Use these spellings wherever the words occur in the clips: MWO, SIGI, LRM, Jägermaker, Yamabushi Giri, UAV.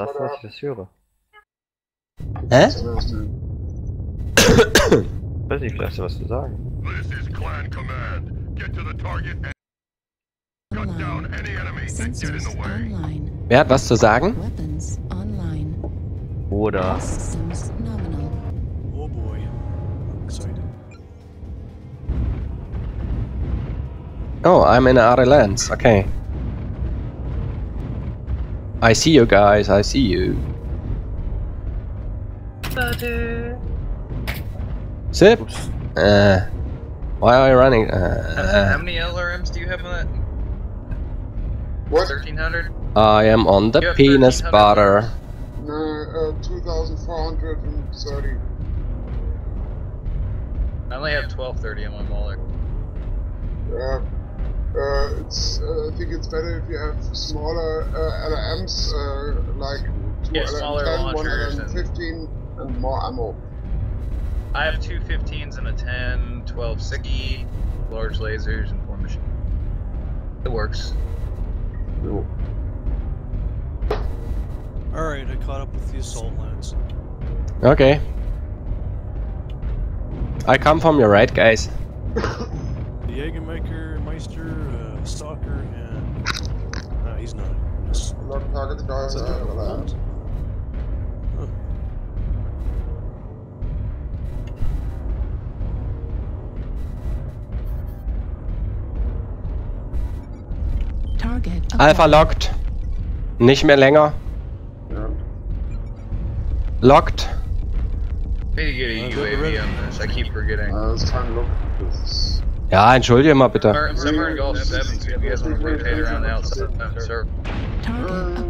Ça, c'est sûr. Hä? Ich weiß nicht, vielleicht was zu sagen. Wer hat was zu sagen? Oder... Oh boy. Oh, I'm in other lands, okay. I see you guys, I see you. Zip! Why are you running? How many LRMs do you have on that? What? 1300? I am on the penis butter. No, 2430. I only have 1230 on my mauler. Yeah. I think it's better if you have smaller LRMs, like 2 LRM 10, 1 LRM 15, and more ammo. I have two 15s and a 10, 12 SIGI, large lasers, and 4 machine. It works. Cool. Alright, I caught up with the assault lines. Okay. I come from your right, guys. The Jägermaker, Meister, Stalker, and... No, he's not. Just... A lot of targets, guys. Huh. Target. Okay. Alpha locked. Nicht mehr länger. Yeah. Locked. I need to get a UAV on this. I keep forgetting. It's time to look at this. Ja, entschuldige mal bitte.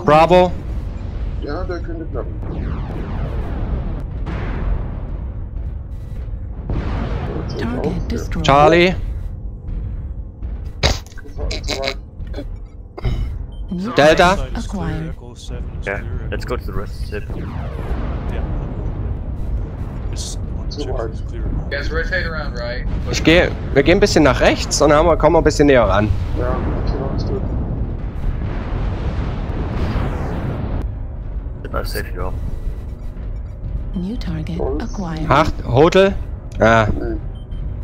Bravo. Ja, der könnte klappen. Charlie. Delta. Yeah, let's go to the rest of it. Ich gehe, wir gehen ein bisschen nach rechts und dann kommen wir ein bisschen näher ran. Ja, Acht, Hotel. Ah.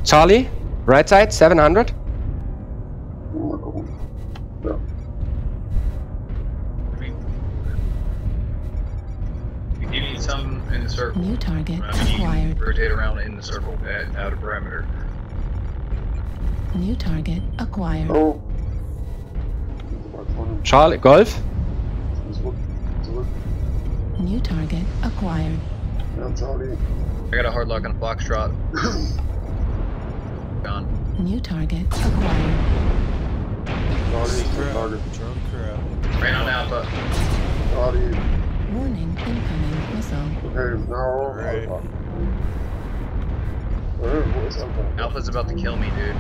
Charlie, right side, 700. You need some in the circle. New target acquired. Rotate around in the circle at out of perimeter. New target acquired. Oh. Charlie, Golf. New target acquired. Yeah, Charlie. I got a hard lock on Foxtrot. Gone. New target acquired. Charlie, right on Alpha. Charlie. Warning, incoming missile. Okay, now right. Alpha. Alpha's about to kill me, dude.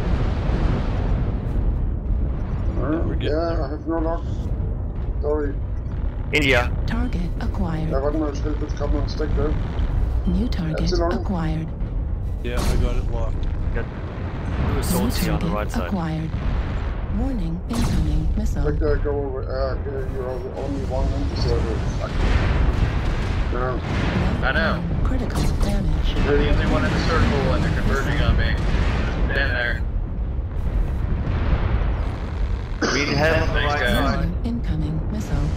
Yeah, I have no lock. Sorry. India. Target acquired. Yeah, warte mal, schnell kurz Kamera und Stack, ne? New target acquired. Yeah, I got it locked. Got two assaults here on the right side. Acquired. Warning, incoming missile. Like that, go over. You're only one in the server. Fuck. Yeah. I know. Critical damage. You're the only one in the circle, and they're converging on me. Just in there. We need help on the right side. Incoming missile.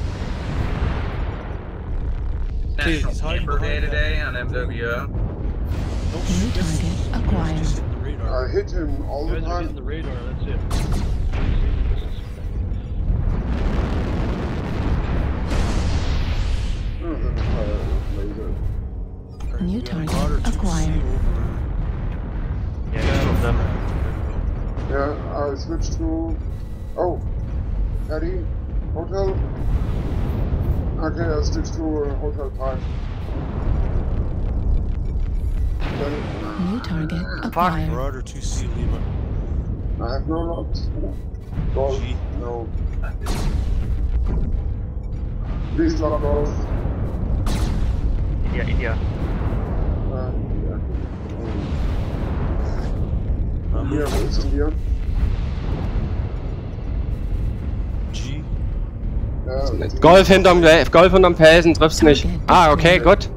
National Paper Day today on MWO. New target acquired. I hit him all the time. On the radar. That's it. New target acquired. Yeah, I switched to... Oh! Eddie? Hotel? Okay, I switched to Hotel 5. Then, new target acquired. Marauder 2C Lima. I have no locks. Golf? No. Please lock golf. Yeah, India. Here, what's in here? G. Golf hinterm Felsen, triffst nicht. Ah, okay, gut.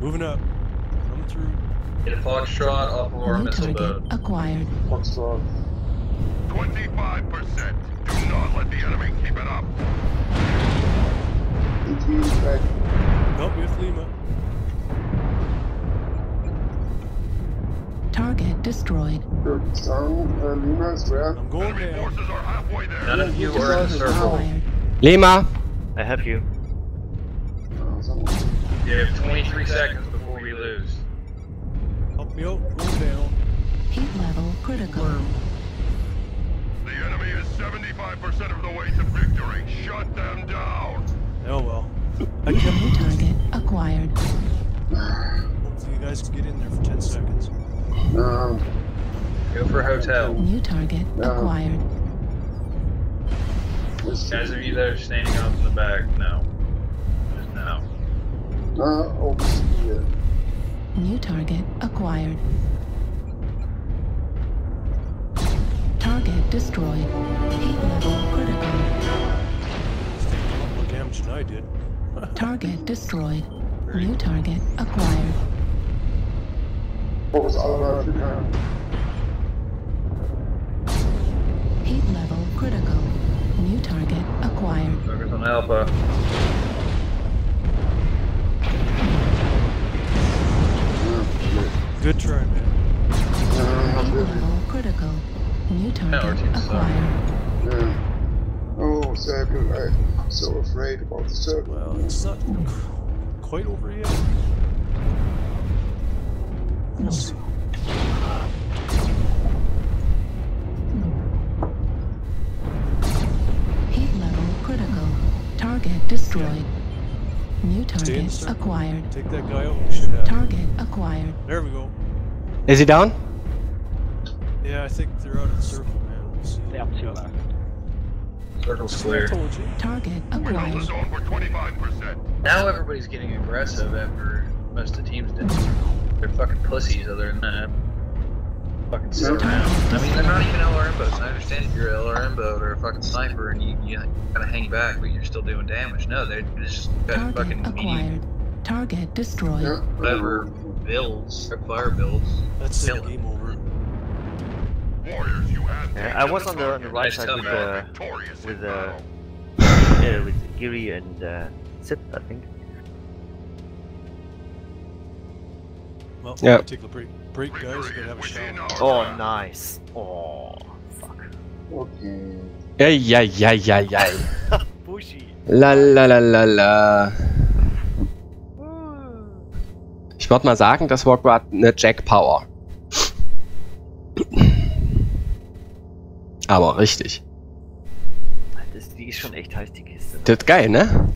Moving up. Come through. Get a Foxtrot off of our missile boat. Acquired. Foxtrot. 25%. Do not let the enemy keep it up. ET's back. Nope, we have Lima. Target destroyed. Lima is where? I'm going there. Forces are halfway there. None of you are in the circle. Lima! I have you. You have 23 seconds before we lose. Help me out, go down. Heat level critical. The enemy is 75% of the way to victory. Shut them down! Oh well. New target acquired. Hopefully you guys can get in there for 10 seconds. No. Go for hotel. New target acquired. Guys, are you there standing off in the back? No. No. Over here. New target acquired. Target destroyed. Heat level critical. Look how much I did. Target destroyed. New target acquired. What was all about your time? Heat level critical. New target acquired. Focus on Alpha. Good try, man. Critical. New target acquired. Yeah. Oh, Samuel, I'm so afraid about the circle. Well, it's not quite over yet. We'll see. Heat level critical. Target destroyed. New target acquired. Take that guy out. Should have. Target acquired. There we go. Is he down? Yeah, I think they're out of the circle, man. We'll see. Yeah, I'm too loud. Circle's clear. Target acquired. We're 25%. Now everybody's getting aggressive after most of the teams did. They're fucking pussies other than that. Fucking sit around. I mean, they're not even LRM boats. I understand if you're an LRM boat or a fucking sniper and you gotta hang back, but you're still doing damage. No, they're just got fucking acquired. Target destroyed. Yeah. Whatever builds, or fire builds. That's it. Game over. Warriors, you have I was on the right side with Giri and Zip, I think. Well, yeah. Take a break. Break, guys, we have a shot. Oh, nice. Oh, fuck. Okay. Ay, ay, ay, ay, ay. Bushy. La, la, la, la, la. Ich würde mal sagen, das war gerade eine Jack Power. Aber richtig. Das, die ist schon echt heiß, die Kiste. Das ist geil, ne?